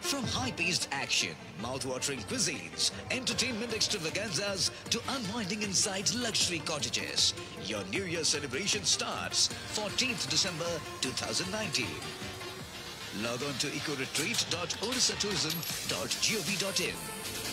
From high-paced action, mouth-watering cuisines, entertainment extravaganzas to unwinding inside luxury cottages, your New Year celebration starts 14th December 2019. Log on to ecoretreat.odisatourism.gov.in.